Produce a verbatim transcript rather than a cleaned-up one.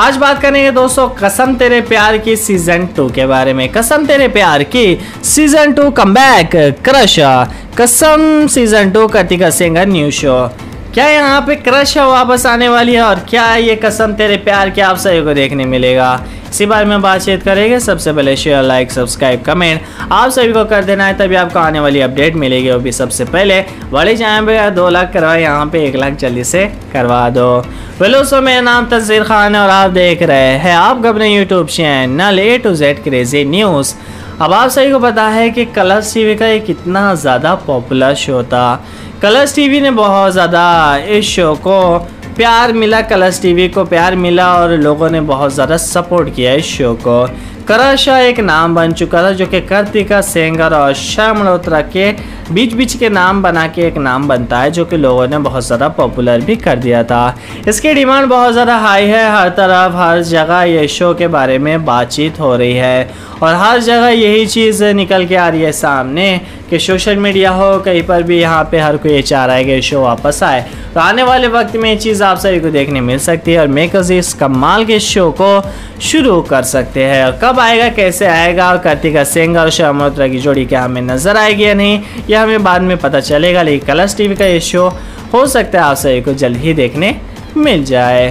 आज बात करेंगे दोस्तों कसम तेरे प्यार की सीजन टू के बारे में। कसम Tere Pyaar Ki season two comeback crush. Kasam season two Kritika Sengar new show. क्या यहाँ पे क्रश वापस आने वाली है और क्या ये कसम तेरे प्यार के आप सभी को देखने मिलेगा, इसी बारे में बातचीत करेंगे। सबसे पहले शेयर, लाइक, सब्सक्राइब, कमेंट आप सभी को कर देना है, तभी आपको आने वाली अपडेट मिलेगी। वो भी सबसे पहले बड़े चैनल पे दो लाख करवा, यहाँ पे एक लाख जल्दी से करवा दो। हेलो सो, मेरा नाम तस्वीर खान है और आप देख रहे हैं आप अपने यूट्यूब चैनल ले टू जेड क्रेजी न्यूज़। अब आप सभी को पता है कि कलर्स टीवी का ये कितना ज़्यादा पॉपुलर शो था। कलर्स टीवी ने बहुत ज़्यादा इस शो को प्यार मिला, कलर्स टीवी को प्यार मिला और लोगों ने बहुत ज़्यादा सपोर्ट किया इस शो को। क्रशा एक नाम बन चुका था जो कि कृतिका सेंगर और शमल उत्तरा के बीच बीच के नाम बना के एक नाम बनता है, जो कि लोगों ने बहुत ज़्यादा पॉपुलर भी कर दिया था। इसकी डिमांड बहुत ज़्यादा हाई है, हर तरफ हर जगह ये शो के बारे में बातचीत हो रही है और हर जगह यही चीज़ निकल के आ रही है सामने कि सोशल मीडिया हो कहीं पर भी, यहाँ पे हर कोई ये चाह रहा है कि शो वापस आए। तो आने वाले वक्त में ये चीज़ आप सभी को देखने मिल सकती है और मेकर्स इस कमाल के शो को शुरू कर सकते हैं। और कब आएगा, कैसे आएगा और कृतिका सेंगर और शमल उत्तरा की जोड़ी क्या हमें नज़र आएगी या नहीं, यह हमें बाद में पता चलेगा। लेकिन कलर्स टीवी का ये शो हो सकता है आप सभी को जल्द ही देखने मिल जाए।